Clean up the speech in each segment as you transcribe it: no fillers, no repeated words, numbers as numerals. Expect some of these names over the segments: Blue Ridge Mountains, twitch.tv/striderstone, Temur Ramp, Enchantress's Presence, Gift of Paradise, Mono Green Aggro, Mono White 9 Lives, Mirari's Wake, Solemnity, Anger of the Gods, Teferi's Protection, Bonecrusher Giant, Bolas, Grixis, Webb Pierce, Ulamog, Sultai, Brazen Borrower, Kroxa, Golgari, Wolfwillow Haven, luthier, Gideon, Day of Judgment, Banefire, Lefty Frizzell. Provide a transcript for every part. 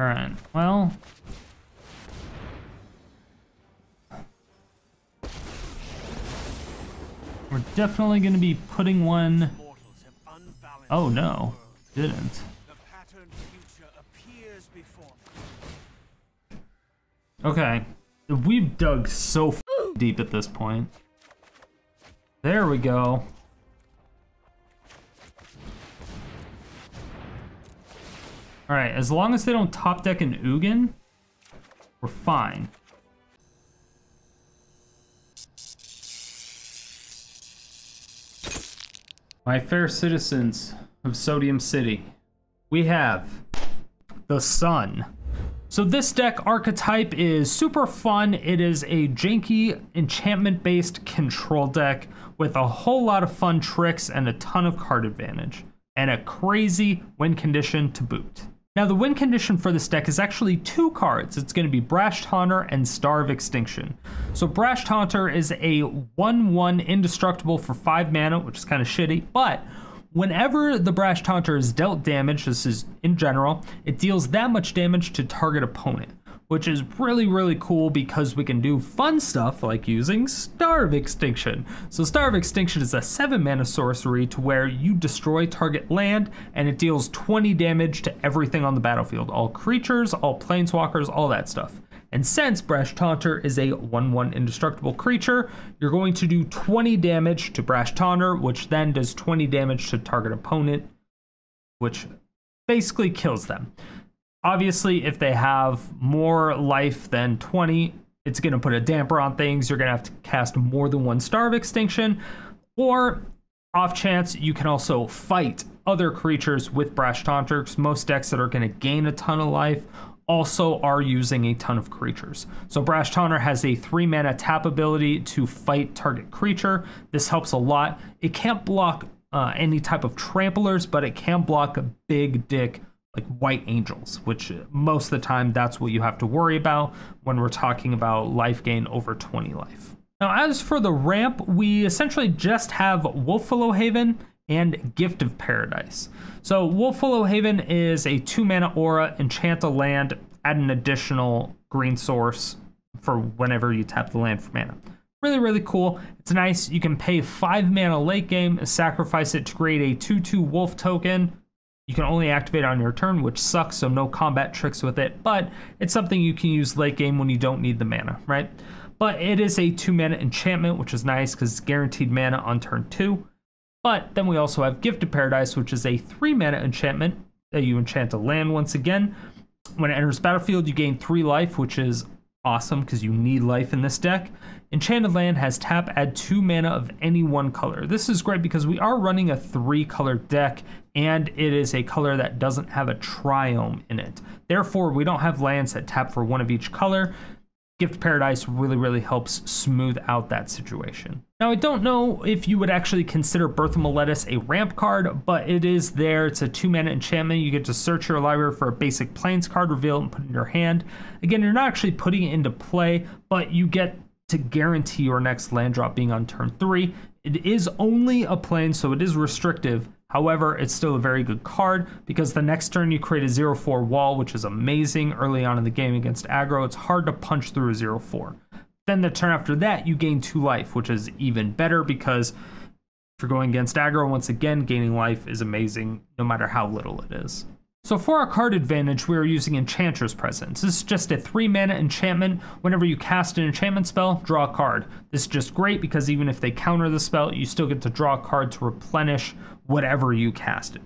Alright, well... we're definitely going to be putting one... oh no, didn't. Okay, we've dug so deep at this point. There we go. Alright, as long as they don't top deck an Ugin, we're fine. My fair citizens of Sodium City, we have the Sun. So this deck archetype is super fun. It is a janky enchantment-based control deck with a whole lot of fun tricks and a ton of card advantage and a crazy win condition to boot. Now the win condition for this deck is actually two cards. It's going to be Brash Taunter and Star of Extinction. So Brash Taunter is a 1/1 indestructible for 5 mana, which is kind of shitty, but whenever the Brash Taunter is dealt damage, this is in general, it deals that much damage to target opponent, which is really, really cool because we can do fun stuff like using Star of Extinction. So Star of Extinction is a 7 mana sorcery to where you destroy target land and it deals 20 damage to everything on the battlefield, all creatures, all planeswalkers, all that stuff. And since Brash Taunter is a 1/1 indestructible creature, you're going to do 20 damage to Brash Taunter, which then does 20 damage to target opponent, which basically kills them. Obviously, if they have more life than 20, it's going to put a damper on things. You're going to have to cast more than one Star of Extinction, or off chance, you can also fight other creatures with Brash Taunter, because most decks that are going to gain a ton of life also are using a ton of creatures. So Brash Taunter has a 3 mana tap ability to fight target creature. This helps a lot. It can't block any type of tramplers, but it can block a big dick like white angels, which most of the time that's what you have to worry about when we're talking about life gain over 20 life. Now as for the ramp, we essentially just have Wolfwillow Haven and Gift of Paradise. So Wolfwillow Haven is a 2 mana aura, enchant a land, add an additional green source for whenever you tap the land for mana. Really, really cool. It's nice. You can pay 5 mana late game, sacrifice it to create a 2/2 wolf token. You can only activate on your turn, which sucks, so no combat tricks with it, but it's something you can use late game when you don't need the mana, right? But it is a 2 mana enchantment, which is nice because it's guaranteed mana on turn 2. But then we also have Gift of Paradise, which is a 3 mana enchantment that you enchant a land once again. When it enters battlefield, you gain 3 life, which is awesome because you need life in this deck. Enchanted land has tap, add 2 mana of any one color. This is great because we are running a 3-color deck and it is a color that doesn't have a triome in it. Therefore, we don't have lands that tap for one of each color. Gift of Paradise really, really helps smooth out that situation. Now, I don't know if you would actually consider Birth of Meletis a ramp card, but it is there. It's a 2 mana enchantment. You get to search your library for a basic plains card, reveal it, and put it in your hand. Again, you're not actually putting it into play, but you get to guarantee your next land drop being on turn 3. It is only a plains, so it is restrictive. However, it's still a very good card because the next turn you create a 0/4 wall, which is amazing early on in the game against aggro. It's hard to punch through a 0/4. Then the turn after that, you gain 2 life, which is even better because if you're going against aggro, once again, gaining life is amazing no matter how little it is. So for our card advantage, we are using Enchantress's Presence. This is just a 3 mana enchantment. Whenever you cast an enchantment spell, draw a card. This is just great because even if they counter the spell, you still get to draw a card to replenish whatever you casted.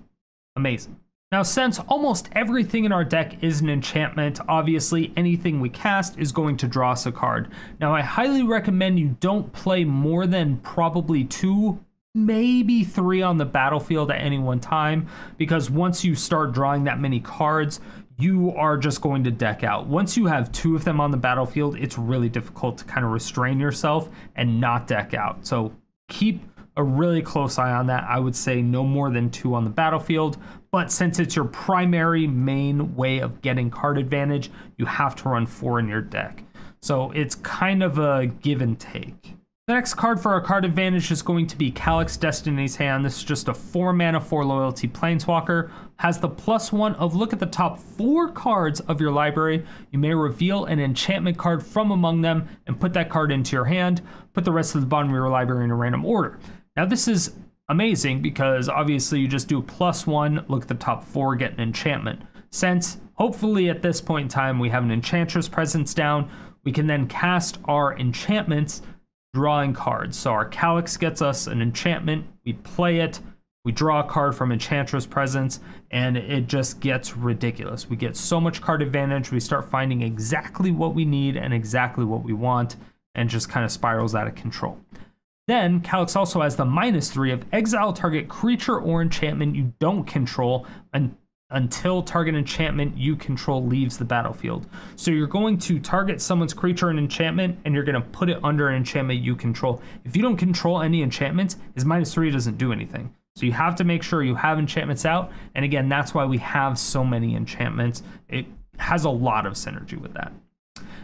Amazing. Now, since almost everything in our deck is an enchantment, obviously anything we cast is going to draw us a card. Now, I highly recommend you don't play more than probably 2, maybe 3 on the battlefield at any one time, because once you start drawing that many cards, you are just going to deck out. Once you have 2 of them on the battlefield, it's really difficult to kind of restrain yourself and not deck out. So keep a really close eye on that. I would say no more than 2 on the battlefield, but since it's your primary main way of getting card advantage, you have to run 4 in your deck. So it's kind of a give and take. The next card for our card advantage is going to be Calix, Destiny's Hand. This is just a 4-mana, 4-loyalty planeswalker. Has the +1 of look at the top 4 cards of your library. You may reveal an enchantment card from among them and put that card into your hand. Put the rest of the bottom of your library in a random order. Now this is amazing because obviously you just do +1, look at the top 4, get an enchantment. Since hopefully at this point in time we have an Enchantress's Presence down, we can then cast our enchantments, drawing cards. So our Calix gets us an enchantment, we play it, we draw a card from Enchantress's Presence, and it just gets ridiculous. We get so much card advantage, we start finding exactly what we need and exactly what we want, and just kind of spirals out of control. Then Calix also has the -3 of exile target creature or enchantment you don't control until target enchantment you control leaves the battlefield. So you're going to target someone's creature and enchantment, and you're going to put it under an enchantment you control. If you don't control any enchantments, his -3 doesn't do anything. So you have to make sure you have enchantments out, and again, that's why we have so many enchantments. It has a lot of synergy with that.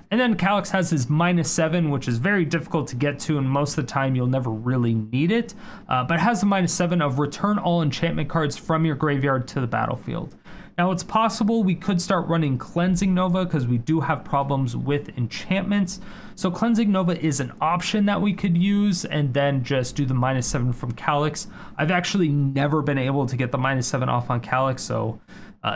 And then Calix has his -7, which is very difficult to get to, and most of the time you'll never really need it, but it has the -7 of return all enchantment cards from your graveyard to the battlefield. Now it's possible we could start running Cleansing Nova because we do have problems with enchantments. So Cleansing Nova is an option that we could use and then just do the -7 from Calix. I've actually never been able to get the -7 off on Calix, so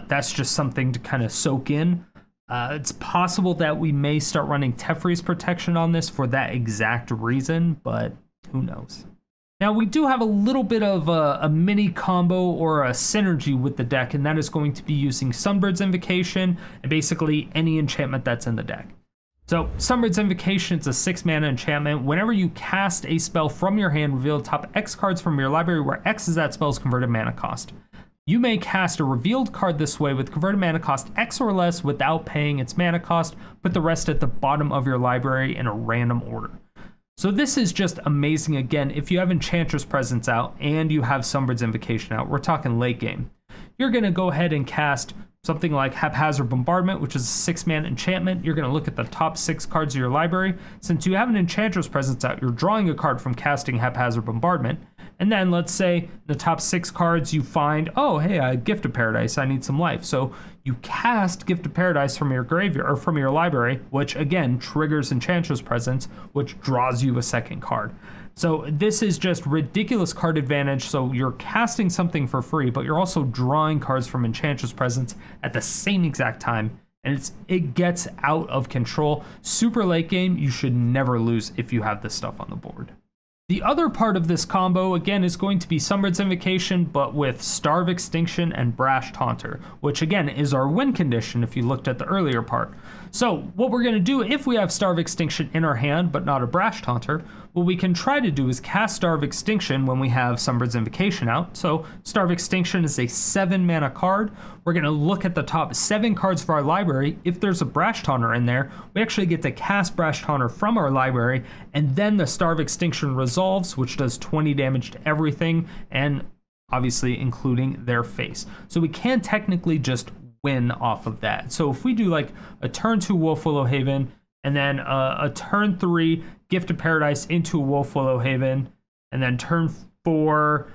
that's just something to kind of soak in. It's possible that we may start running Teferi's Protection on this for that exact reason, but who knows. Now we do have a little bit of a mini combo or a synergy with the deck, and that is going to be using Sunbird's Invocation and basically any enchantment that's in the deck. So Sunbird's Invocation is a 6-mana enchantment. Whenever you cast a spell from your hand, reveal top X cards from your library, where X is that spell's converted mana cost. You may cast a revealed card this way with converted mana cost X or less without paying its mana cost. Put the rest at the bottom of your library in a random order. So this is just amazing. Again, if you have Enchantress's Presence out and you have Sunbird's Invocation out, we're talking late game. You're going to go ahead and cast something like Haphazard Bombardment, which is a 6-man enchantment. You're going to look at the top 6 cards of your library. Since you have an Enchantress's Presence out, you're drawing a card from casting Haphazard Bombardment. And then let's say the top 6 cards you find, oh, hey, I Gift of Paradise, I need some life. So you cast Gift of Paradise from your graveyard or from your library, which again triggers Enchantress's Presence, which draws you a 2nd card. So this is just ridiculous card advantage. So you're casting something for free, but you're also drawing cards from Enchantress's Presence at the same exact time. And it gets out of control. Super late game, you should never lose if you have this stuff on the board. The other part of this combo, again, is going to be Sunbird's Invocation, but with Star of Extinction and Brash Taunter, which again is our win condition if you looked at the earlier part. So what we're going to do if we have Star of Extinction in our hand, but not a Brash Taunter, what we can try to do is cast Star of Extinction when we have Sunbird's Invocation out. So Star of Extinction is a 7-mana card. We're going to look at the top 7 cards for our library. If there's a Brash Taunter in there, we actually get to cast Brash Taunter from our library, and then the Star of Extinction resolves, which does 20 damage to everything, and obviously including their face. So we can technically just win off of that. So if we do like a turn 2 Wolfwillow Haven, and then a turn 3 Gift of Paradise into Wolfwillow Haven, and then turn 4,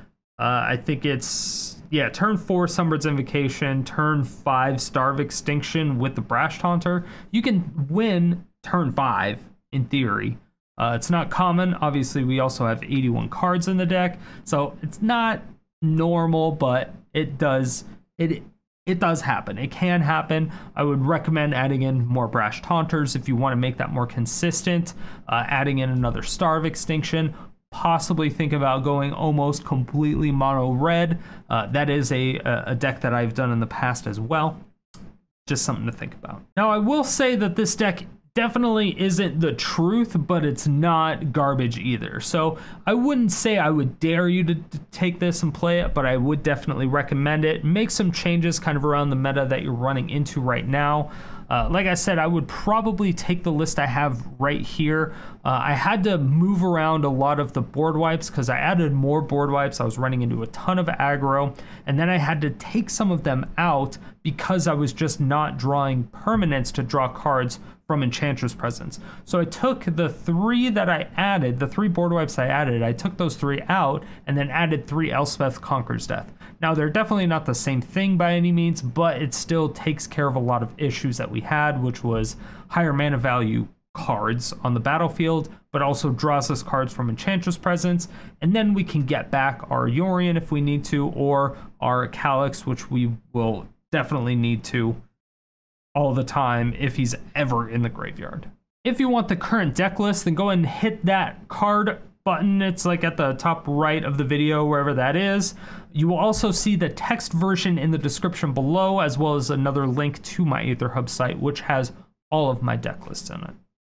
turn 4 Sunbird's Invocation, turn 5 Star of Extinction with the Brash Taunter, you can win turn 5 in theory. It's not common. Obviously, we also have 81 cards in the deck, so it's not normal, but it does happen. It can happen. I would recommend adding in more Brash Taunters if you want to make that more consistent. Adding in another Star of Extinction. Possibly think about going almost completely mono red. That is a deck that I've done in the past as well. Just something to think about. Now, I will say that this deck definitely isn't the truth, but it's not garbage either. So I wouldn't say I would dare you to take this and play it, but I would definitely recommend it. Make some changes kind of around the meta that you're running into right now. Like I said, I would probably take the list I have right here. I had to move around a lot of the board wipes because I added more board wipes. I was running into a ton of aggro, and then I had to take some of them out because I was just not drawing permanents to draw cards from Enchantress's Presence. So I took the three that I added, the three board wipes I added, I took those three out and then added three Elspeth Conquers Death. Now they're definitely not the same thing by any means, but it still takes care of a lot of issues that we had, which was higher mana value cards on the battlefield, but also draws us cards from Enchantress's Presence, and then we can get back our Yorion if we need to, or our Calix, which we will definitely need to all the time if he's ever in the graveyard. If you want the current deck list, then go ahead and hit that card button. It's like at the top right of the video, wherever that is. You will also see the text version in the description below, as well as another link to my Aether Hub site, which has all of my deck lists in it.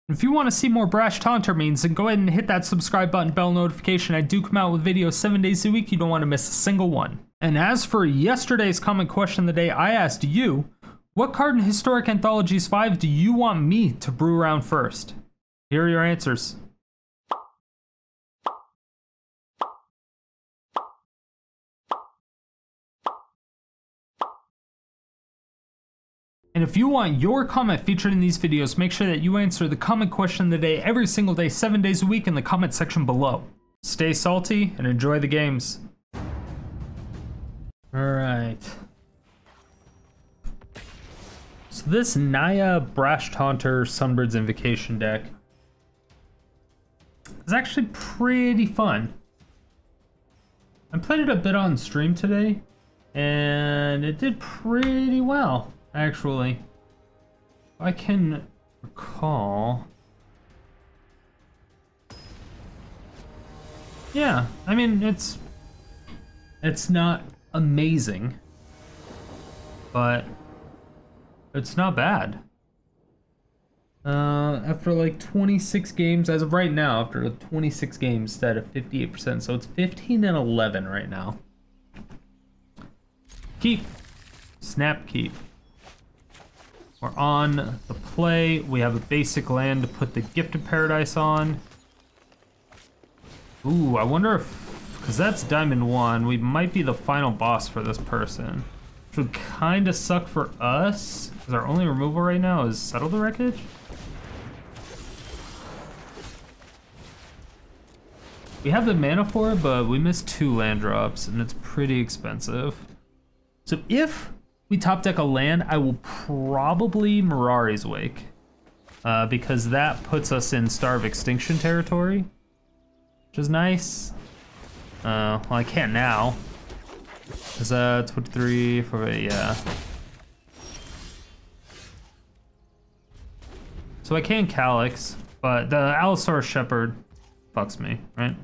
If you want to see more Brash Taunter memes, then go ahead and hit that subscribe button, bell notification. I do come out with videos 7 days a week. You don't want to miss a single one. And as for yesterday's comment question of the day, I asked you, what card in Historic Anthologies 5 do you want me to brew around first? Here are your answers. And if you want your comment featured in these videos, make sure that you answer the comment question of the day every single day, 7 days a week in the comment section below. Stay salty and enjoy the games. Alright. So this Naya Brash Taunter Sunbird's Invocation deck is actually pretty fun. I played it a bit on stream today, and it did pretty well. Actually, I can recall. Yeah, I mean, it's not amazing, but it's not bad. After like 26 games, as of right now, after 26 games, it's at a 58%, so it's 15 and 11 right now. Keep, snap keep. We're on the play. We have a basic land to put the Gift of Paradise on. Ooh, I wonder if, because that's Diamond 1, we might be the final boss for this person. Which would kind of suck for us, because our only removal right now is Settle the Wreckage. We have the mana for it, but we missed 2 land drops, and it's pretty expensive. So if we top deck a land, I will probably Mirari's Wake, because that puts us in Star of Extinction territory, which is nice. Well, I can't now. Is that 23 for a, yeah. So I can Calix, but the Allosaurus Shepherd fucks me, right?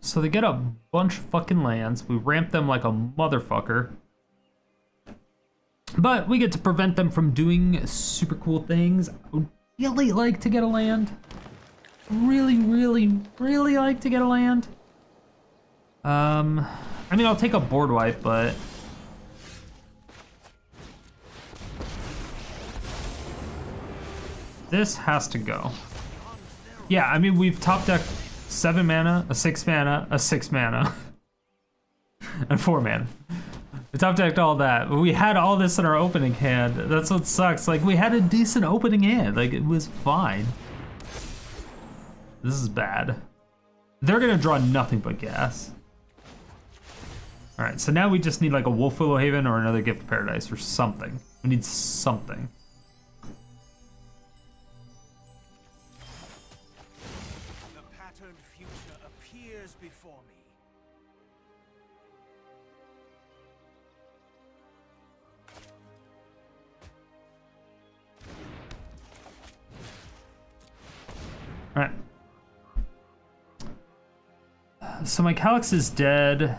So they get a bunch of fucking lands. We ramp them like a motherfucker. But we get to prevent them from doing super cool things. I would really like to get a land. Really, really, really like to get a land. I mean, I'll take a board wipe, but... this has to go. Yeah, I mean, we've top decked 7 mana, a 6 mana, a 6 mana, and 4 mana. We top decked all that. We had all this in our opening hand. That's what sucks. Like, we had a decent opening hand. Like, it was fine. This is bad. They're gonna draw nothing but gas. All right, so now we just need like a Wolfwillow Haven or another Gift of Paradise or something. We need something. Alright. So my Calix is dead.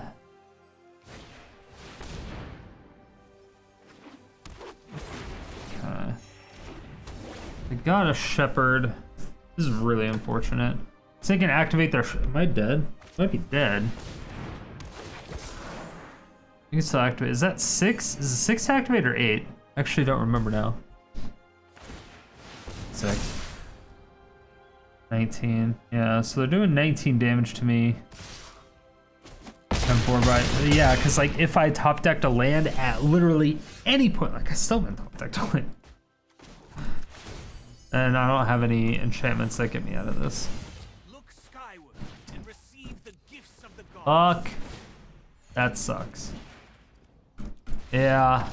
Okay. I got a Shepherd. This is really unfortunate. So they can activate their Shepherd. Am I dead? I might be dead. You can still activate. Is that 6? Is it 6 to activate or 8? Actually, don't remember now. 6. 19. Yeah, so they're doing 19 damage to me. 10-4, right? Yeah, because like if I top decked a land at literally any point, like I still been top decked a land. And I don't have any enchantments that get me out of this. Look skyward and receive the gifts of the gods. Fuck. That sucks. Yeah.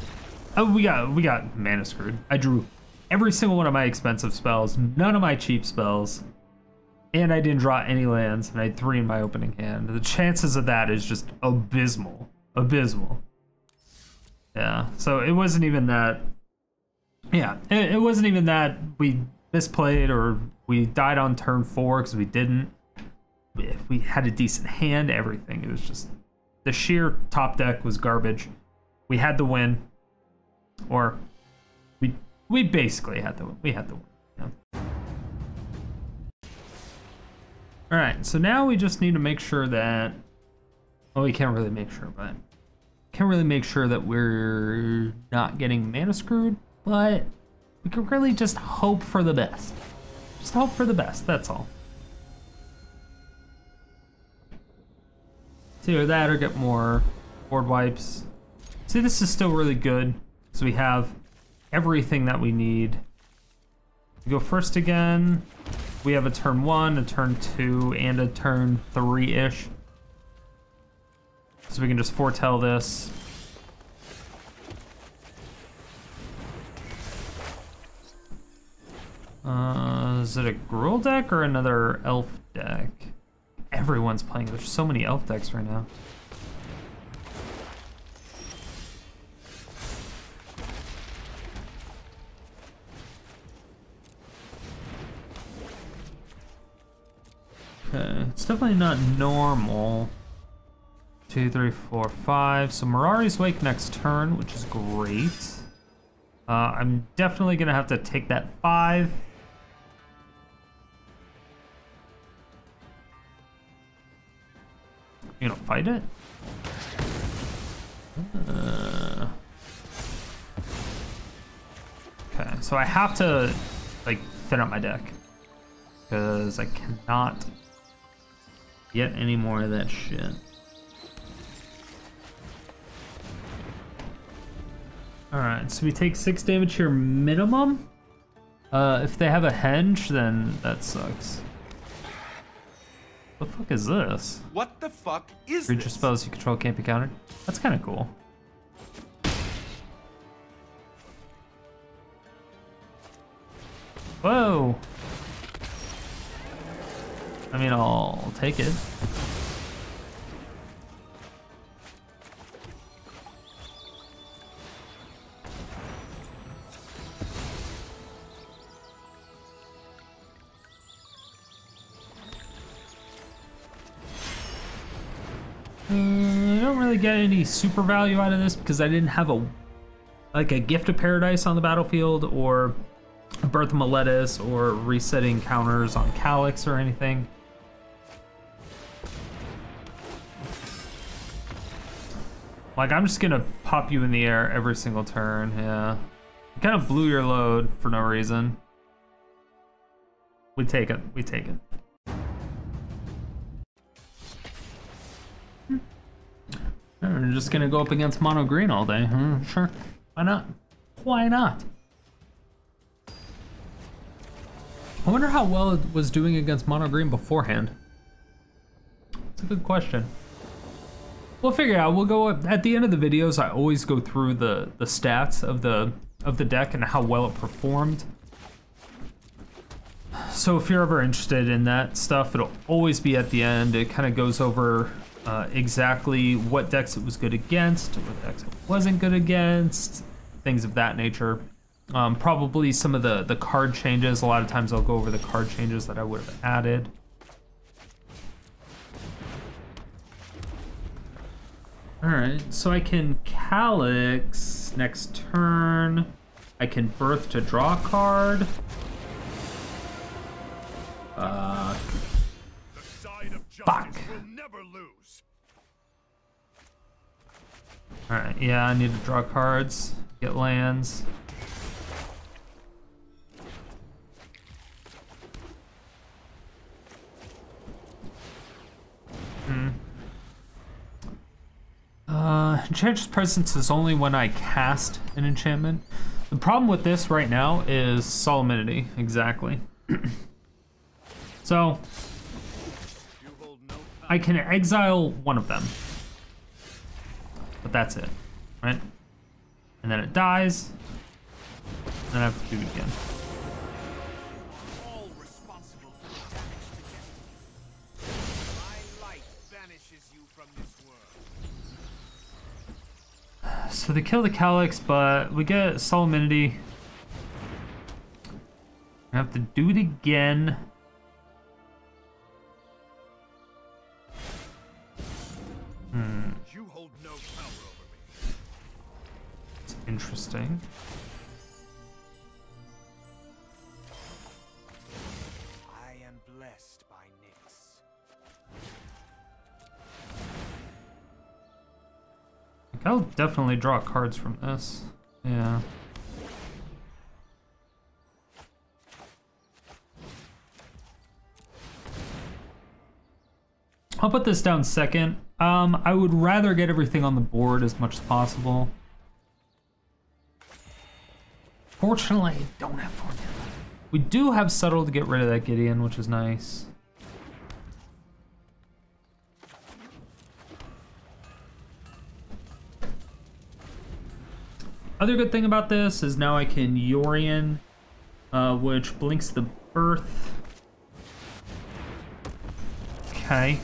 Oh, we got mana screwed. I drew every single one of my expensive spells, none of my cheap spells, and I didn't draw any lands, and I had 3 in my opening hand. The chances of that is just abysmal. Abysmal. Yeah, so it wasn't even that... Yeah, it wasn't even that we misplayed or we died on turn 4 because we didn't. If we had a decent hand, everything. It was just... The sheer top deck was garbage. We had the win. Or... We basically had the win. Yeah. All right, so now we just need to make sure that. Well, we can't really make sure, but can't really make sure that we're not getting mana screwed. But we can really just hope for the best. Just hope for the best. That's all. It's either that or get more board wipes. See, this is still really good because we have everything that we need. We go first again. We have a turn 1, a turn 2, and a turn 3-ish. So we can just foretell this. Is it a Gruul deck or another elf deck? Everyone's playing. There's so many elf decks right now. Okay, it's definitely not normal. 2, 3, 4, 5. So Mirari's Wake next turn, which is great. I'm definitely gonna have to take that 5. You gonna fight it? Okay, so I have to like thin out my deck because I cannot get any more of that shit. Alright, so we take 6 damage here minimum. If they have a henge, then that sucks. What the fuck is this? What the fuck is creature this? Spells you control can't be countered. That's kind of cool. Whoa! I mean, I'll take it. I don't really get any super value out of this because I didn't have a Gift of Paradise on the battlefield or a Birth of Meletis or resetting counters on Calix or anything. Like, I'm just gonna pop you in the air every single turn, yeah. You kind of blew your load for no reason. We take it, we take it. We're just gonna go up against mono green all day, huh? Sure, why not? Why not? I wonder how well it was doing against mono green beforehand. It's a good question. We'll figure it out. We'll go at the end of the videos. I always go through the stats of the deck and how well it performed. So if you're ever interested in that stuff, it'll always be at the end. It kind of goes over exactly what decks it was good against, what decks it wasn't good against, things of that nature. Probably some of the card changes. A lot of times I'll go over the card changes that I would have added. Alright, so I can Calix next turn. I can Birth to draw a card. The side of fuck. Alright, yeah, I need to draw cards, get lands. Enchantress's Presence is only when I cast an enchantment. The problem with this right now is Solemnity, exactly. So, I can exile one of them, but that's it, right? And then it dies, and then I have to do it again. So they kill the Calix, but we get Solemnity. I have to do it again. You hold no power over me. It's interesting. I am blessed by Nyx. I'll definitely draw cards from this. Yeah. I'll put this down second. I would rather get everything on the board as much as possible. Fortunately, I don't have Fortune. We do have Settle to get rid of that Gideon, which is nice. Other good thing about this is now I can Yorion, which blinks the Birth. Okay.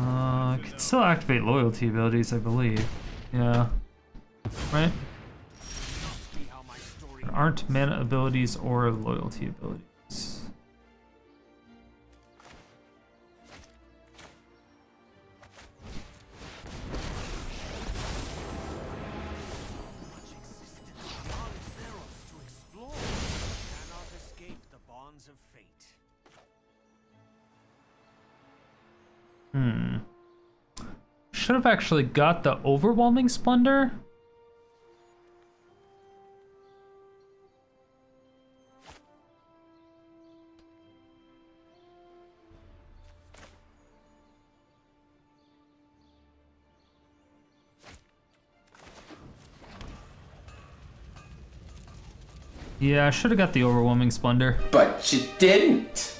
I can still activate loyalty abilities, I believe. Yeah. Right? There aren't mana abilities or loyalty abilities. Should have actually got the Overwhelming Splendor. Yeah, I should have got the Overwhelming Splendor. But you didn't.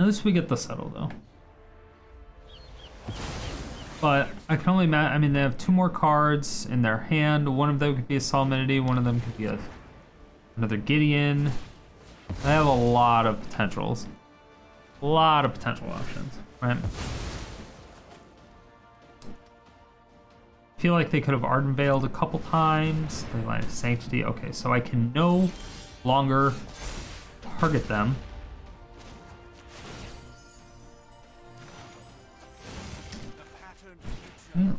At least we get the Settle though. But I can only they have two more cards in their hand. One of them could be a Solemnity, one of them could be another Gideon. They have a lot of potentials. A lot of potential options, right? I feel like they could have Ardent Veiled a couple times. They Line of Sanctity. Okay, so I can no longer target them.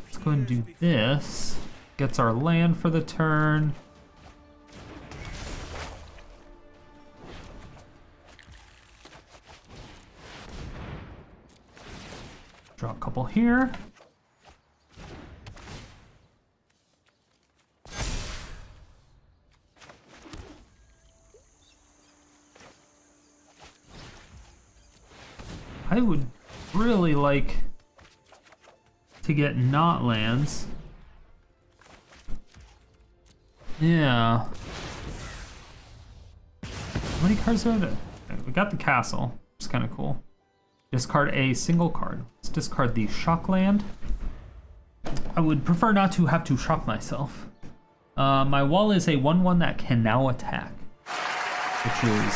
Let's go and do this. Gets our land for the turn. Draw a couple here. I would really like to get not lands. Yeah. How many cards are there? Okay, we got the castle, which is kind of cool. Discard a single card. Let's discard the shock land. I would prefer not to have to shock myself. My wall is a 1/1 that can now attack, which is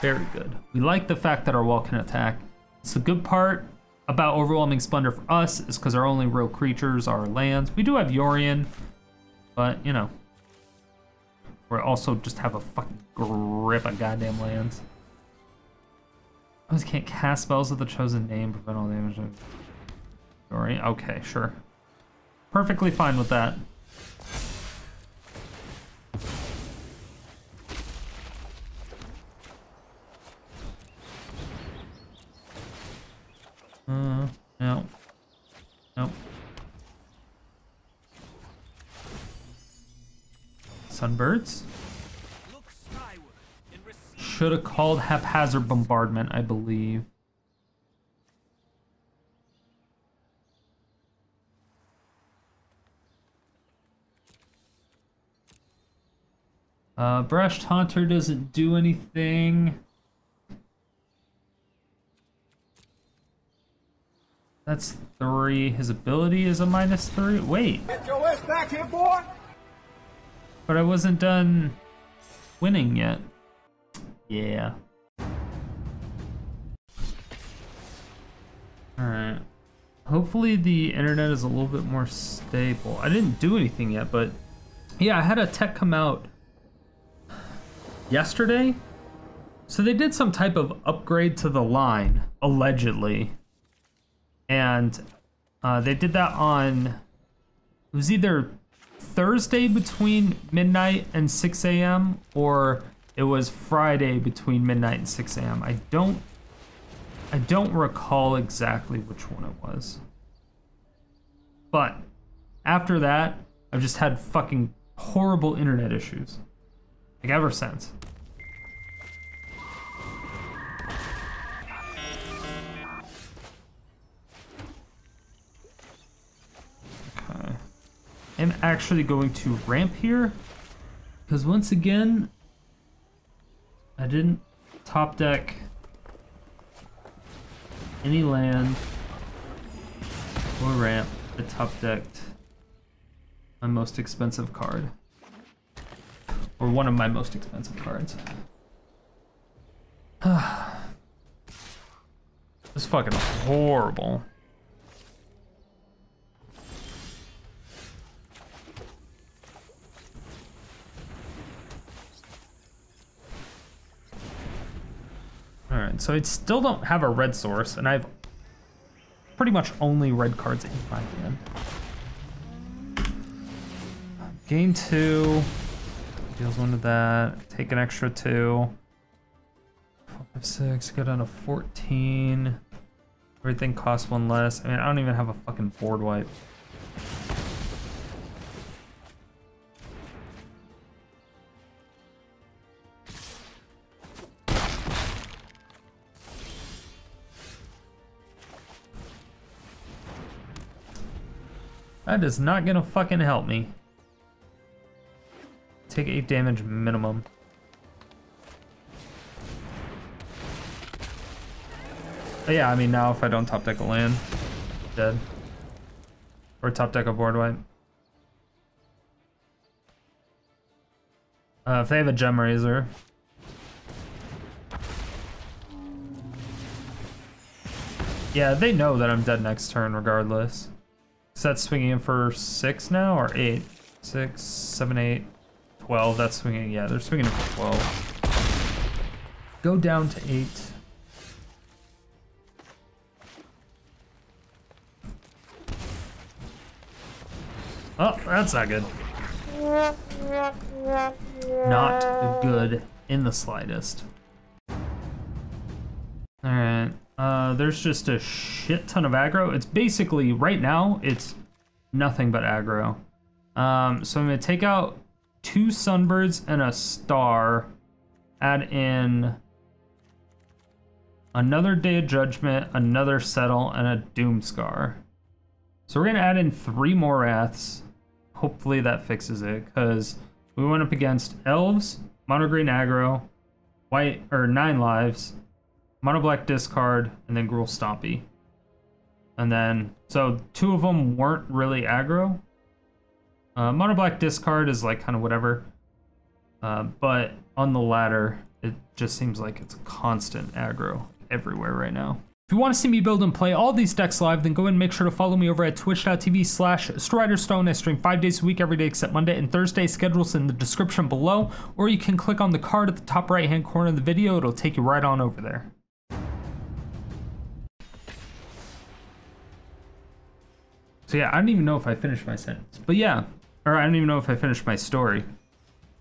very good. We like the fact that our wall can attack. It's the good part about Overwhelming Splendor for us is because our only real creatures are lands. We do have Yorion, but you know, we also just have a fucking grip of goddamn lands. I just can't cast spells with the chosen name, prevent all damage. Yorion, okay, sure. Perfectly fine with that. No. Sunbirds. Should have called Haphazard Bombardment, I believe. Brash Taunter doesn't do anything. That's 3. His ability is a -3. Wait. Get your ass back here, boy! But I wasn't done winning yet. Yeah. Alright. Hopefully the internet is a little bit more stable. I didn't do anything yet, but yeah, I had a tech come out yesterday. So they did some type of upgrade to the line, allegedly. And they did that on, it was either Thursday between midnight and 6 a.m. or it was Friday between midnight and 6 a.m. I don't recall exactly which one it was. But after that, I've just had fucking horrible internet issues. Like ever since. Okay. I'm actually going to ramp here, because once again, I didn't top deck any land or ramp. I top decked my most expensive card. Or one of my most expensive cards. This is fucking horrible. Alright, so I still don't have a red source, and I have pretty much only red cards in my hand. Gain 2. Deals 1 to that. Take an extra 2. 5, 6. Go down to 14. Everything costs 1 less. I mean, I don't even have a fucking board wipe. That is not gonna fucking help me. Take 8 damage minimum. But yeah, I mean, now if I don't top deck a land, I'm dead. Or top deck a board wipe. If they have a gem raiser. Yeah, they know that I'm dead next turn regardless. So that's swinging in for 6 now, or 8? 6, 7, 8, 12. That's swinging, yeah, they're swinging in for 12. Go down to 8. Oh, that's not good. Not good in the slightest. Alright. There's just a shit ton of aggro. It's basically, right now, it's nothing but aggro. So I'm going to take out 2 Sunbirds and a Star. Add in another Day of Judgment, another Settle, and a Doomscar. So we're going to add in 3 more Wraths. Hopefully that fixes it, because we went up against Elves, Mono Green Aggro, White, or 9 Lives, Mono Black Discard, and then Gruul Stompy. And then, so 2 of them weren't really aggro. Mono Black Discard is like kind of whatever. But on the latter, it just seems like it's constant aggro everywhere right now. If you want to see me build and play all these decks live, then go ahead and make sure to follow me over at twitch.tv/StriderStone. I stream 5 days a week, every day except Monday and Thursday. Schedule's in the description below, or you can click on the card at the top right-hand corner of the video. It'll take you right on over there. So yeah, I don't even know if I finished my sentence, but yeah, or I don't even know if I finished my story.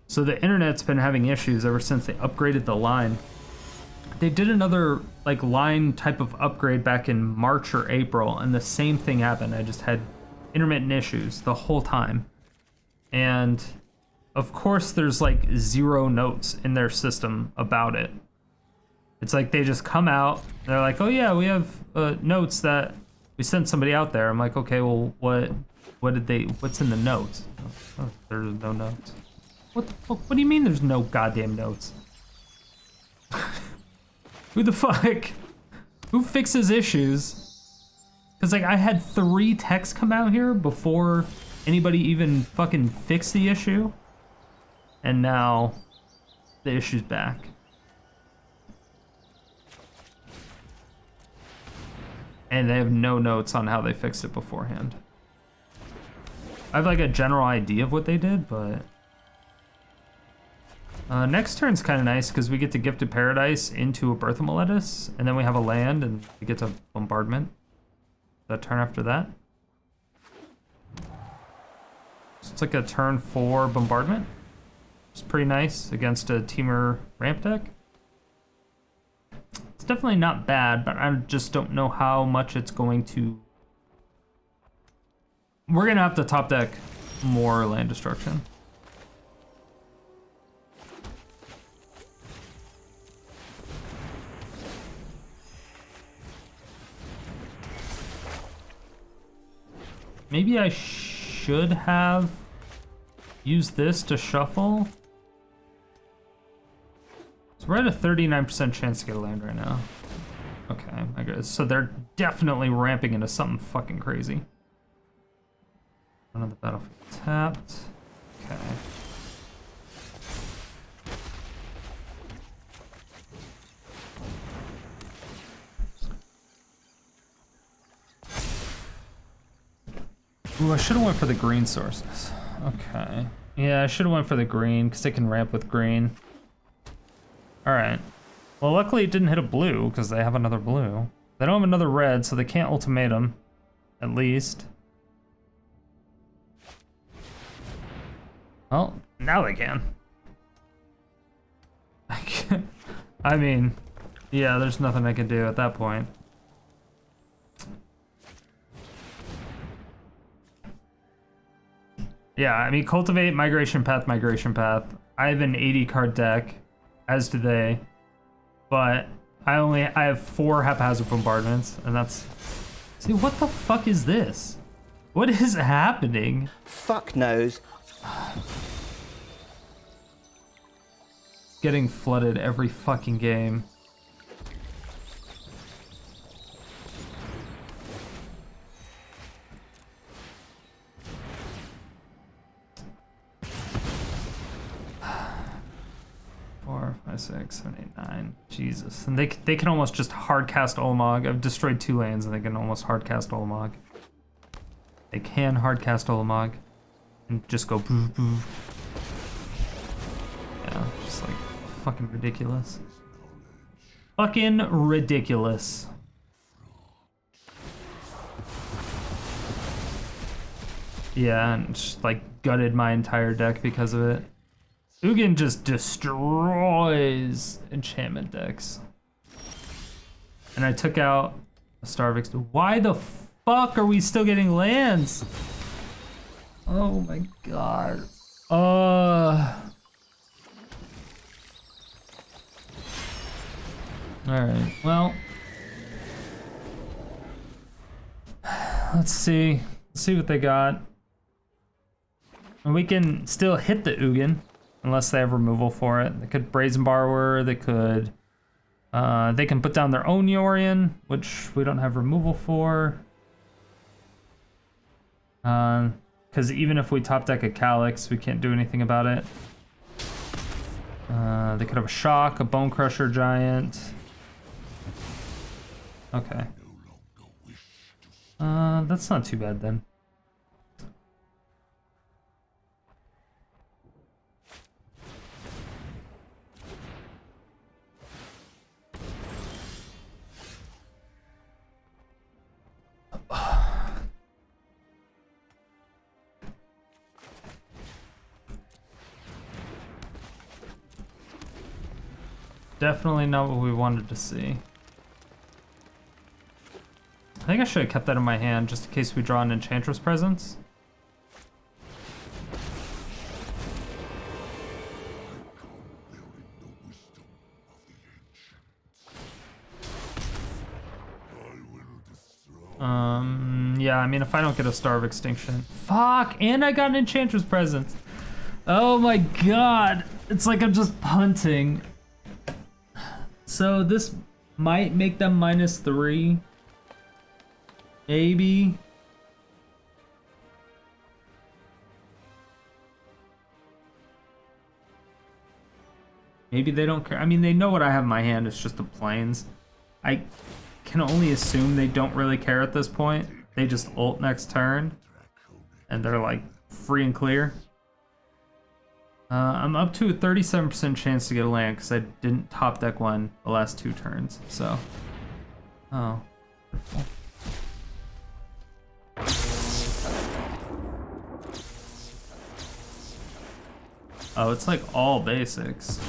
So the internet's been having issues ever since they upgraded the line. They did another like line type of upgrade back in March or April, and the same thing happened. I just had intermittent issues the whole time. And Of course there's like zero notes in their system about it. It's like they just come out, they're like, oh yeah, we have notes that we sent somebody out there. I'm like, okay, well what's in the notes? Oh, there's no notes. What the fuck? What do you mean there's no goddamn notes? Who the fuck? Who fixes issues? Cause like I had 3 texts come out here before anybody even fucking fixed the issue. And now the issue's back. And they have no notes on how they fixed it beforehand. I have like a general idea of what they did, but... next turn's kind of nice because we get to Gift of Paradise into a Birth of Meletis, and then we have a land and we get to Bombardment. That turn after that. So it's like a turn 4 Bombardment. It's pretty nice against a Temur ramp deck. It's definitely not bad, but I just don't know how much it's going to... We're gonna have to top deck more land destruction. Maybe I should have used this to shuffle. So we're at a 39% chance to get a land right now. Okay, I guess. So they're definitely ramping into something fucking crazy. Another battlefield tapped. Okay. Ooh, I should have went for the green sources. Okay. Yeah, I should have went for the green, because they can ramp with green. Alright. Well, luckily it didn't hit a blue, because they have another blue. They don't have another red, so they can't ultimatum. At least. Well, now they can. I mean, yeah, there's nothing I can do at that point. Yeah, I mean, cultivate, migration path, migration path. I have an 80 card deck, as do they, but I have 4 haphazard bombardments, and that's... See, what the fuck is this? What is happening? Fuck knows. Getting flooded every fucking game. Six, seven, eight, nine. Jesus. And they can almost just hardcast Ulamog. I've destroyed 2 lands and they can almost hardcast Ulamog. They can hardcast Ulamog and just go boo boo. Yeah, just like fucking ridiculous. Fucking ridiculous. Yeah, and just like gutted my entire deck because of it. Ugin just destroys enchantment decks. And I took out a Star of Extinction. Why the fuck are we still getting lands? Oh my god. Alright, well. Let's see. Let's see what they got. And we can still hit the Ugin. Unless they have removal for it. They could Brazen Borrower, they could... they can put down their own Yorion, which we don't have removal for. Because even if we top deck a Calix, we can't do anything about it. They could have a Shock, a Bonecrusher Giant. Okay. That's not too bad then. Definitely not what we wanted to see. I think I should have kept that in my hand just in case we draw an Enchantress's Presence. Yeah, I mean, if I don't get a Star of Extinction. Fuck, and I got an Enchantress's Presence. Oh my god. It's like I'm just punting. So this might make them -3. Maybe. Maybe they don't care. I mean, they know what I have in my hand. It's just the planes. I can only assume they don't really care at this point. They just ult next turn. And they're like free and clear. I'm up to a 37% chance to get a land because I didn't top deck one the last two turns. So. Oh. Oh, it's like all basics.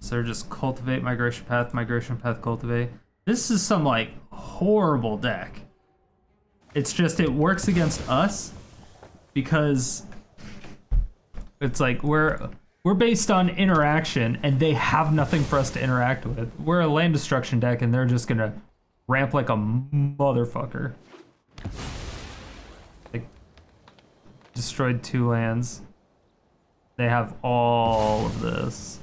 So just cultivate, migration path, cultivate. This is some like horrible deck. It's just it works against us because it's like we're based on interaction and they have nothing for us to interact with. We're a land destruction deck and they're just gonna ramp like a motherfucker. Like destroyed 2 lands. They have all of this.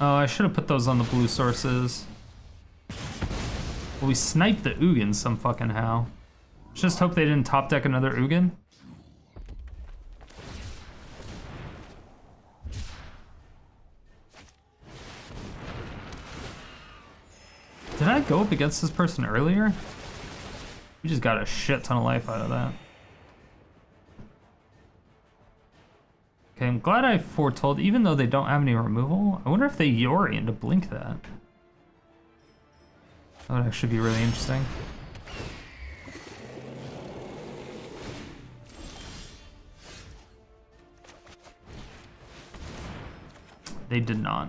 Oh, I should have put those on the blue sources. Well, we sniped the Ugin some fucking how. Just hope they didn't top deck another Ugin. Did I go up against this person earlier? We just got a shit ton of life out of that. Okay, I'm glad I foretold, even though they don't have any removal. I wonder if they Yorion to blink that. That would actually be really interesting. They did not.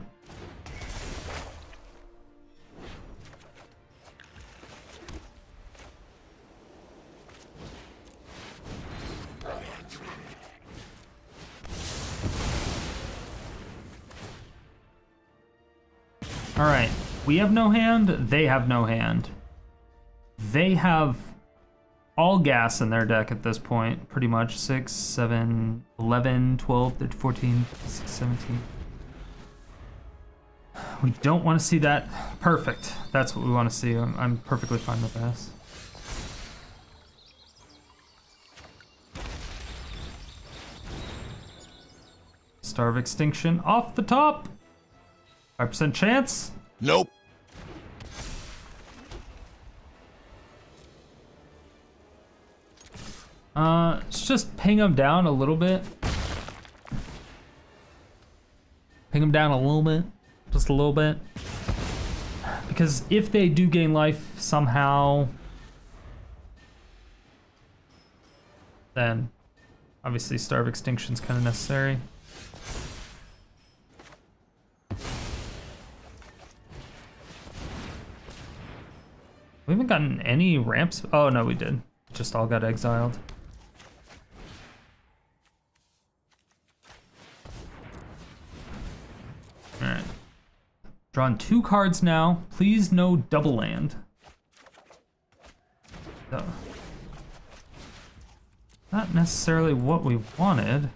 All right, we have no hand, they have no hand. They have all gas in their deck at this point, pretty much. 6, 7, 11, 12, 13, 14, 16, 17. We don't want to see that. Perfect. That's what we want to see. I'm perfectly fine with this. Star of Extinction off the top. 5% chance? Nope. Let's just ping them down a little bit. Ping them down a little bit. Just a little bit. Because if they do gain life somehow, then obviously Star of Extinction's kind of necessary. We haven't gotten any ramps. Oh no, we did. Just all got exiled. All right. Drawn 2 cards now. Please no double land. So, not necessarily what we wanted.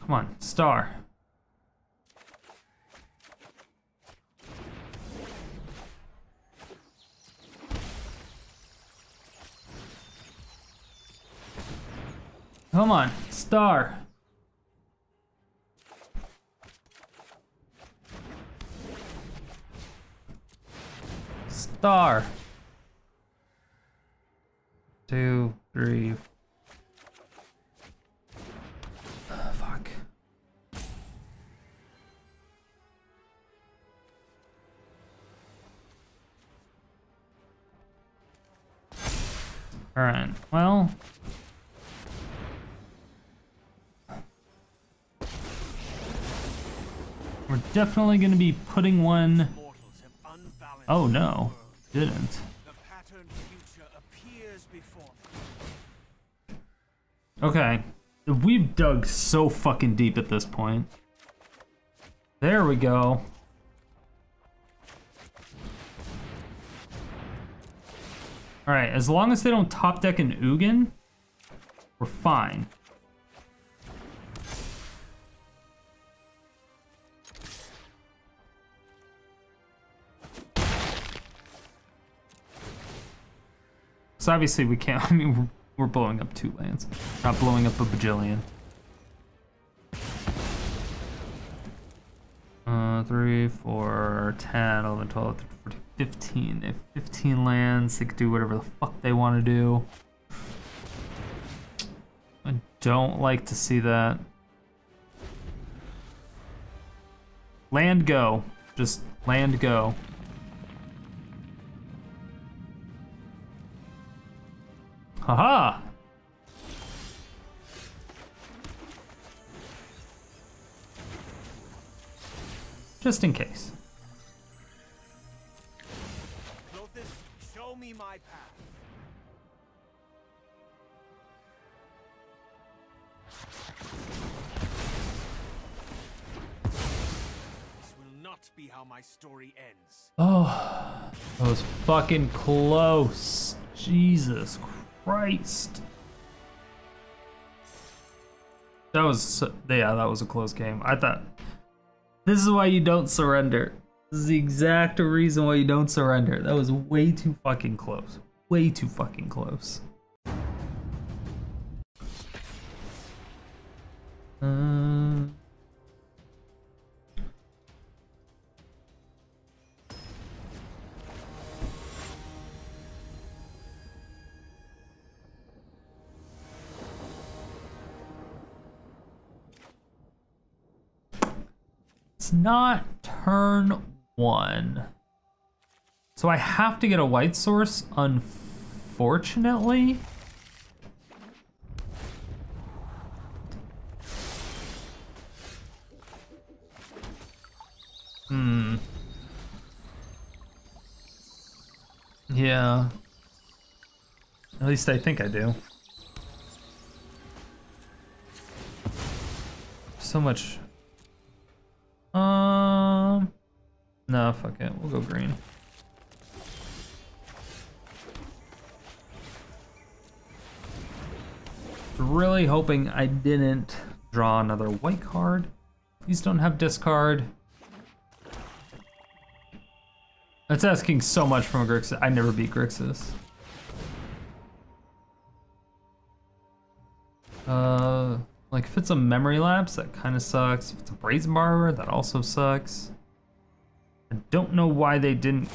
Come on, star. Come on, star. Star. 2, 3, 4. Alright, well... we're definitely going to be putting one... oh no, didn't. Okay, we've dug so fucking deep at this point. There we go. Alright, as long as they don't top deck an Ugin, we're fine. So obviously we can't, I mean, we're blowing up 2 lands. Not blowing up a bajillion. 3, 4, 10, 11, 12, 13, 14, 15. They have 15 lands. They could do whatever the fuck they want to do. I don't like to see that. Land go. Just land go. Haha! Just in case. Show me my path. This will not be how my story ends. Oh, that was fucking close. Jesus Christ. Christ. That was, yeah, that was a close game. I thought, this is why you don't surrender. This is the exact reason why you don't surrender. That was way too fucking close. Way too fucking close. Not turn 1. So I have to get a white source, unfortunately. Hmm. Yeah. At least I think I do. So much... no, fuck it. We'll go green. Really hoping I didn't draw another white card. Please don't have discard. That's asking so much from a Grixis. I never beat Grixis. Like, if it's a memory lapse, that kind of sucks. If it's a Brazen Borrower, that also sucks. I don't know why they didn't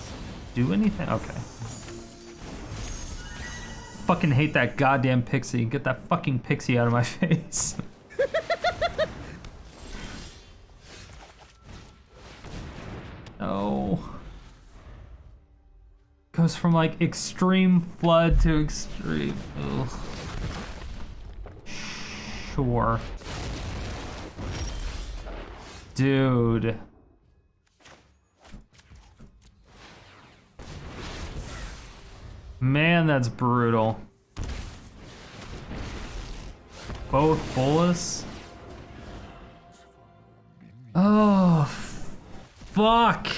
do anything. Okay. Fucking hate that goddamn pixie. Get that fucking pixie out of my face. No. Goes from like extreme flood to extreme. Ugh. Sure. Dude. Man, that's brutal. Both Bolas. Oh, fuck.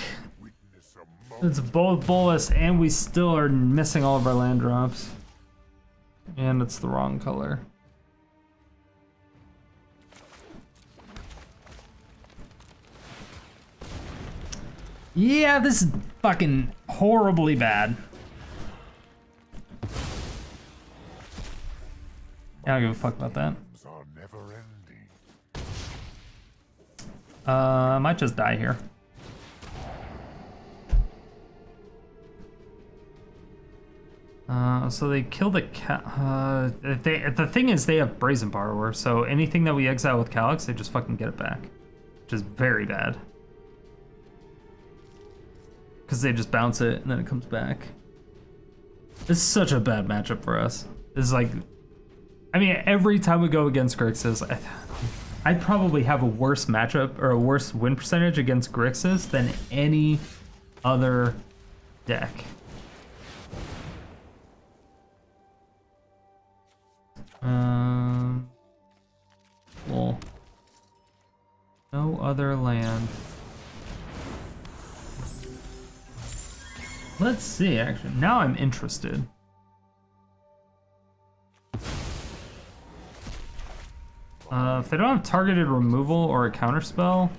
It's both Bolas, and we still are missing all of our land drops. And it's the wrong color. Yeah, this is fucking horribly bad. I don't give a fuck about that. I might just die here. So they kill the cat. The thing is, they have Brazen Borrower, so anything that we exile with Calix, they just fucking get it back, which is very bad. Because they just bounce it and then it comes back. This is such a bad matchup for us. This is like, I mean, every time we go against Grixis, I probably have a worse matchup or a worse win percentage against Grixis than any other deck. Well, no other land. Let's see, actually. Now I'm interested. If they don't have targeted removal or a counterspell,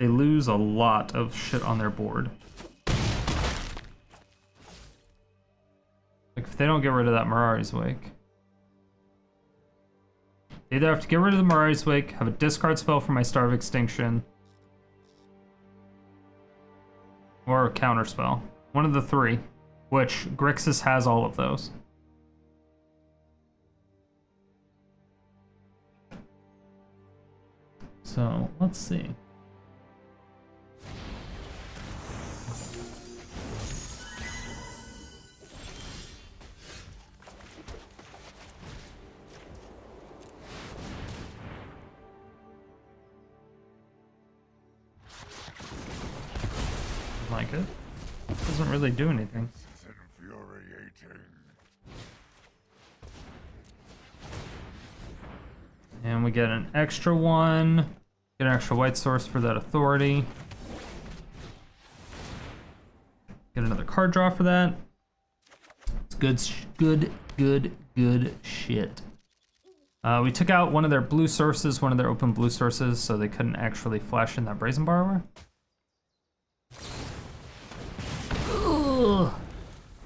they lose a lot of shit on their board. Like, if they don't get rid of that Mirari's Wake. They either have to get rid of the Mirari's Wake, have a discard spell for my Star of Extinction, or a counterspell. One of the three, which Grixis has all of those. So, let's see. Like it doesn't really do anything. It's infuriating. And we get an extra one, get an extra white source for that authority, get another card draw for that. It's good shit. We took out one of their blue sources, one of their open blue sources, so they couldn't actually flash in that Brazen Borrower.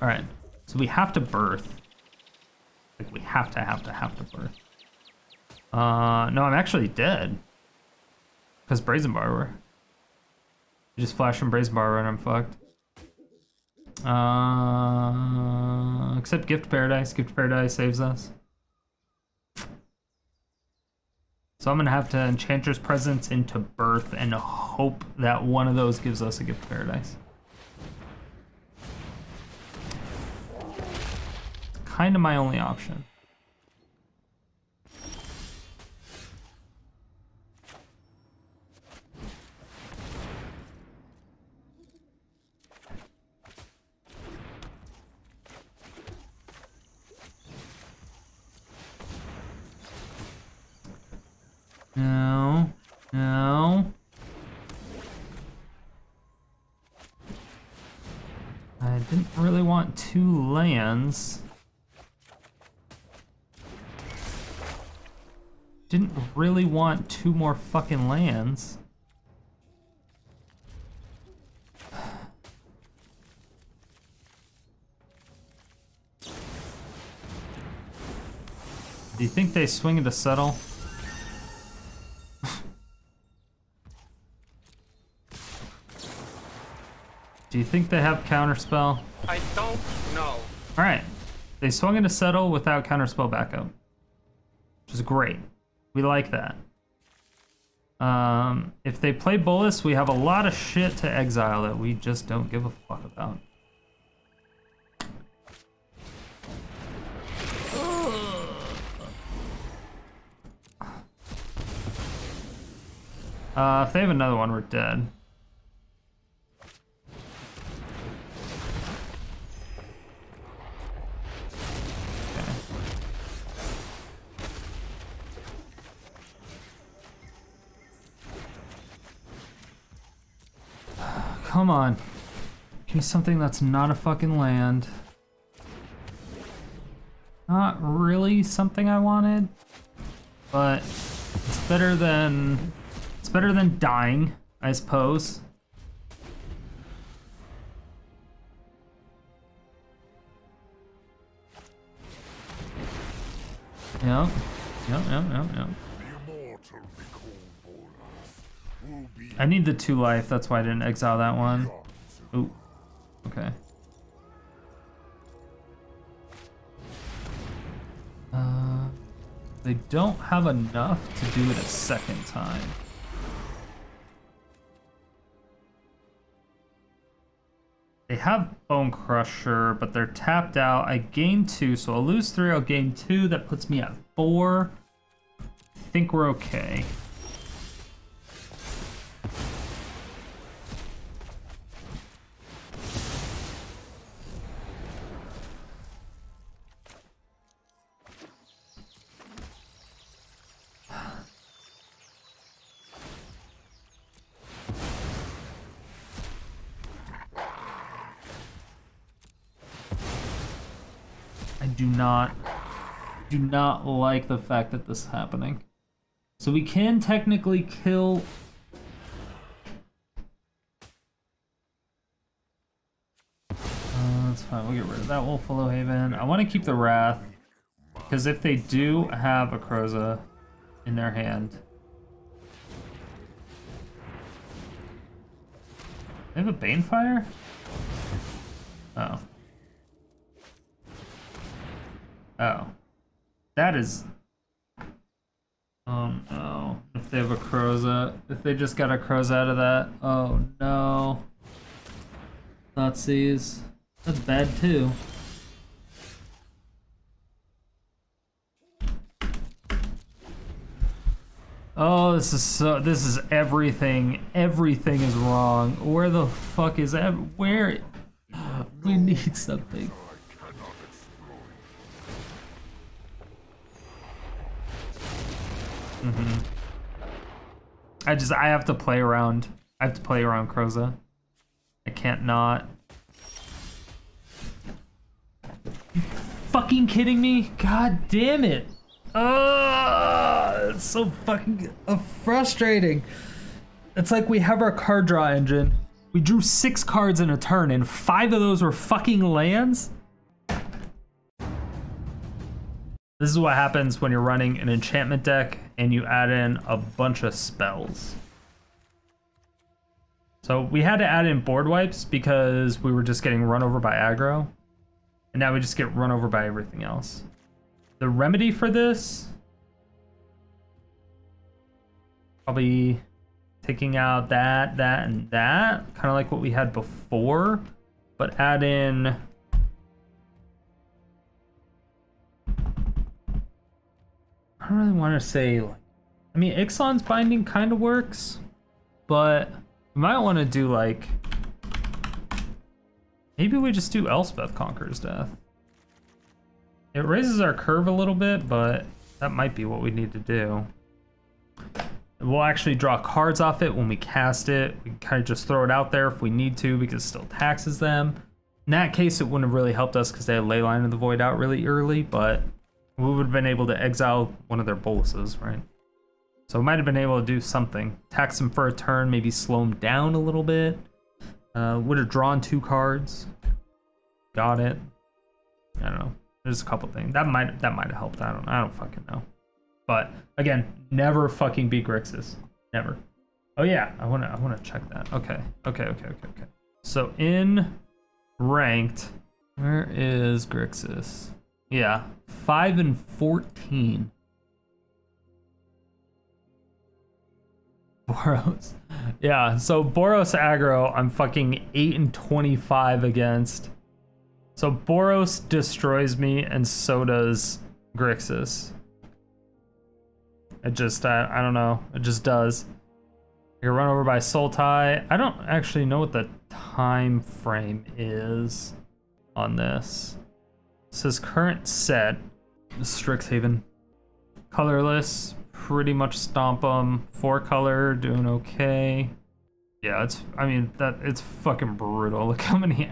Alright, so we have to birth. Like, we have to birth. No, I'm actually dead. Because Brazen Borrower. You just flash from Brazen Borrower and I'm fucked. Except Gift of Paradise. Gift of Paradise saves us. So I'm going to have to Enchantress's Presence into birth and hope that one of those gives us a Gift of Paradise. Kind of my only option. No, no. I didn't really want two lands. Didn't really want two more fucking lands. Do you think they swing into Settle? Do you think they have counterspell? I don't know. Alright. They swung into Settle without counterspell backup. Which is great. We like that. If they play Bolas, we have a lot of shit to exile that we just don't give a fuck about. If they have another one, we're dead. Come on. Give me something that's not a fucking land. Not really something I wanted, but it's better than dying, I suppose. Yep. I need the 2 life, that's why I didn't exile that one. Ooh. Okay. They don't have enough to do it a second time. They have Bonecrusher, but they're tapped out. I gain 2, so I'll lose 3. I'll gain 2. That puts me at 4. I think we're okay. Do not like the fact that this is happening. So we can technically kill. That's fine. We'll get rid of that Wolfwillow Haven. I want to keep the Wrath, because if they do have a Kroxa in their hand, they have a Banefire. Uh oh. Oh, that is. Oh no! If they have a Kroxa, if they just got a Kroxa out of that, oh no! Nazis, that's bad too. Oh, this is so. This is everything. Everything is wrong. Where the fuck is that? Where? We need something. I have to play around. I have to play around Kroxa. I can't not. You fucking kidding me? God damn it! It's so fucking frustrating. It's like we have our card draw engine. We drew 6 cards in a turn, and 5 of those were fucking lands. This is what happens when you're running an enchantment deck and you add in a bunch of spells. So we had to add in board wipes because we were just getting run over by aggro. And now we just get run over by everything else. The remedy for this, probably taking out that, that, and that. Kind of like what we had before, but add in I don't really want to say, like, I mean, Ixalan's Binding kind of works, but we might want to do, like, maybe we just do Elspeth Conquers Death. It raises our curve a little bit, but that might be what we need to do. We'll actually draw cards off it when we cast it. We can kind of just throw it out there if we need to, because it still taxes them. In that case, it wouldn't have really helped us because they had Leyline of the Void out really early, but we would have been able to exile one of their boluses, right? So we might have been able to do something. Tax them for a turn, maybe slow them down a little bit. Would have drawn 2 cards. Got it. I don't know. There's a couple things. That might have helped. I don't fucking know. But again, never fucking beat Grixis. Never. Oh yeah, I wanna check that. Okay. So in ranked, where is Grixis? Yeah, 5 and 14. Boros. Yeah, so Boros aggro, I'm fucking 8 and 25 against. So Boros destroys me, and so does Grixis. It just, I don't know, it just does. You're run over by Sultai. I don't actually know what the time frame is on this. It says current set, Strixhaven. Colorless, pretty much stomp them. 4 color, doing okay. Yeah, it's, I mean, that it's fucking brutal. Look how many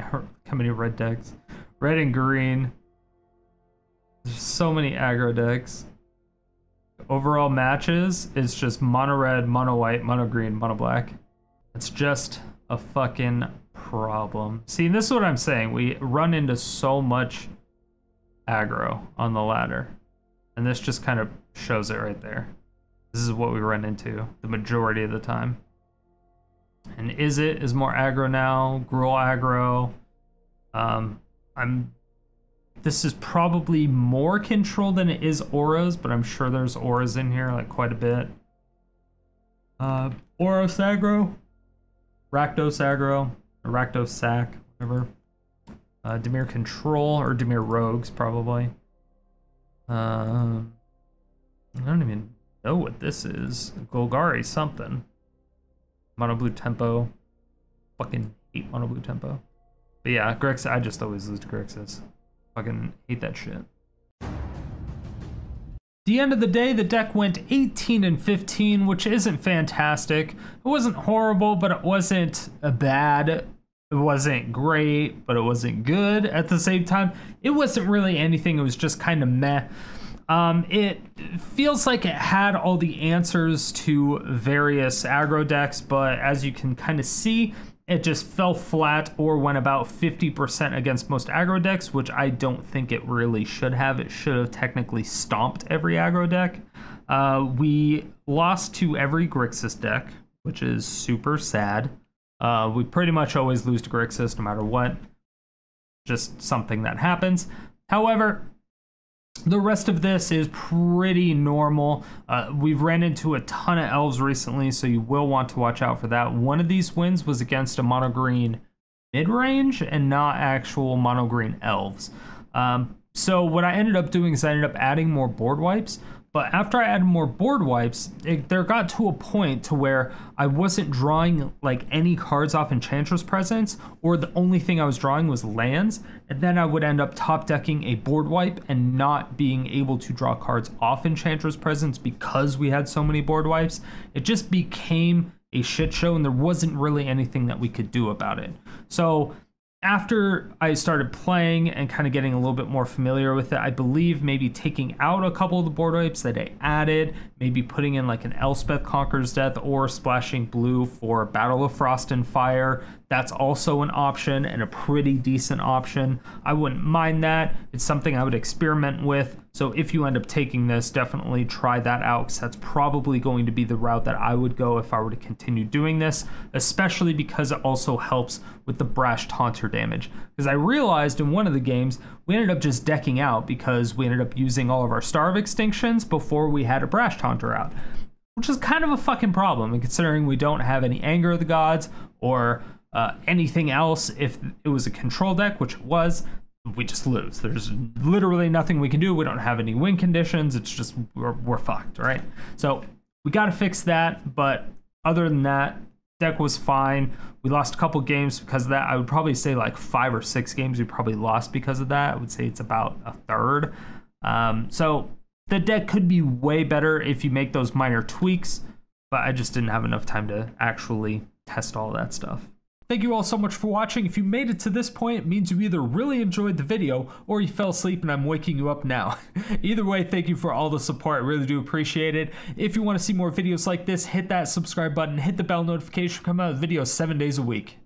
red decks. Red and green. There's so many aggro decks. Overall matches, it's just mono red, mono white, mono green, mono black. It's just a fucking problem. See, this is what I'm saying. We run into so much aggro on the ladder, and this just kind of shows it right there. This is what we run into the majority of the time. And is more aggro now. Gruul aggro. This is probably more control than it is auras, but I'm sure there's auras in here like quite a bit. Boros aggro, Rakdos sack, Remember? Dimir Control, or Dimir Rogues, probably. I don't even know what this is. Golgari something. Mono Blue Tempo. Fucking hate Mono Blue Tempo. But yeah, Grixis, I just always lose to Grixis. Fucking hate that shit. The end of the day, the deck went 18-15, which isn't fantastic. It wasn't horrible, but it wasn't bad. It wasn't great, but it wasn't good at the same time. It wasn't really anything. It was just kind of meh. It feels like it had all the answers to various aggro decks, but as you can kind of see, it just fell flat or went about 50% against most aggro decks, which I don't think it really should have. It should have technically stomped every aggro deck. We lost to every Grixis deck, which is super sad. We pretty much always lose to Grixis no matter what. Just something that happens. However, the rest of this is pretty normal. We've ran into a ton of elves recently, so you will want to watch out for that. One of these wins was against a mono green mid-range and not actual mono green elves. So what I ended up doing is I ended up adding more board wipes. But after I added more board wipes, there got to a point to where I wasn't drawing like any cards off Enchantress's Presence, or the only thing I was drawing was lands, and then I would end up top decking a board wipe and not being able to draw cards off Enchantress's Presence because we had so many board wipes. It just became a shit show, and there wasn't really anything that we could do about it. So after I started playing and kind of getting a little bit more familiar with it, I believe maybe taking out a couple of the board wipes that I added, maybe putting in like an Elspeth Conquers Death or splashing blue for Battle of Frost and Fire. That's also an option, and a pretty decent option. I wouldn't mind that. It's something I would experiment with. So if you end up taking this, definitely try that out, because that's probably going to be the route that I would go if I were to continue doing this, especially because it also helps with the Brash Taunter damage. Because I realized in one of the games, we ended up just decking out because we ended up using all of our Star of Extinctions before we had a Brash Taunter out, which is kind of a fucking problem, and considering we don't have any Anger of the Gods or anything else. If it was a control deck, which it was, we just lose. There's literally nothing we can do. We don't have any win conditions. It's just we're fucked, right? So we got to fix that. But other than that, deck was fine. We lost a couple games because of that. I would probably say like 5 or 6 games we probably lost because of that. I would say it's about a third. So the deck could be way better if you make those minor tweaks, but I just didn't have enough time to actually test all that stuff. Thank you all so much for watching. If you made it to this point, it means you either really enjoyed the video or you fell asleep and I'm waking you up now. Either way, thank you for all the support. I really do appreciate it. If you want to see more videos like this, hit that subscribe button, hit the bell notification, come out with videos 7 days a week.